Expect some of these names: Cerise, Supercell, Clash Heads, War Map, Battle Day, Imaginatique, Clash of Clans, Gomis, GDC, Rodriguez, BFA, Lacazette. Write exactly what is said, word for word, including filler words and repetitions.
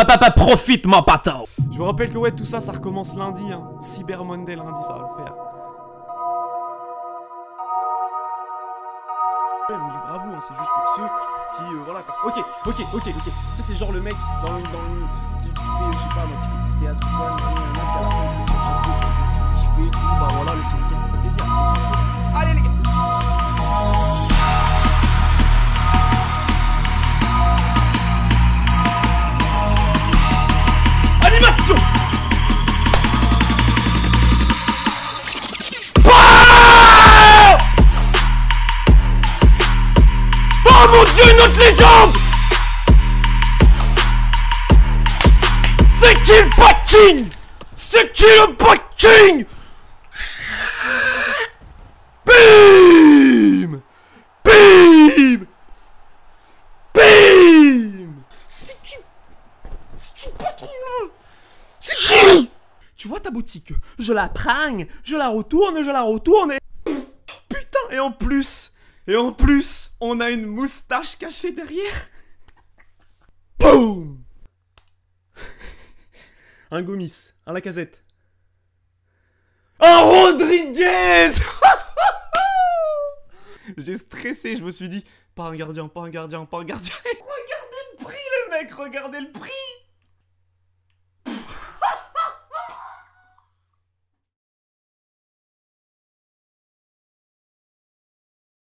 Hop, hop, hop, profite, mon patin. Je vous rappelle que ouais, tout ça, ça recommence lundi, hein. Cyber Monday lundi, ça va le faire. Bravo, hein, c'est juste pour ceux qui, euh, voilà, quoi. Ok, ok, ok, ok. Tu sais, c'est genre le mec dans le, dans le, qui, qui fait, je sais pas, moi, qui fait du théâtre, quoi, le mec à la fin de l'émission, qui fait tout, bah voilà, le son, ça fait plaisir. Allez les gars. Animation. Ah, oh mon dieu, une autre légende. C'est qui le backing? C'est qui le backing? Bim Bim Bim. C'est qui? C'est qui le patron là? C'est qui? Tu vois ta boutique? Je la pragne, je la retourne, je la retourne et... Putain, et en plus, et en plus, on a une moustache cachée derrière. Boum. Un Gomis, un Lacazette. Un Rodriguez. J'ai stressé, je me suis dit, pas un gardien, pas un gardien, pas un gardien. Regardez le prix les mecs, regardez le prix.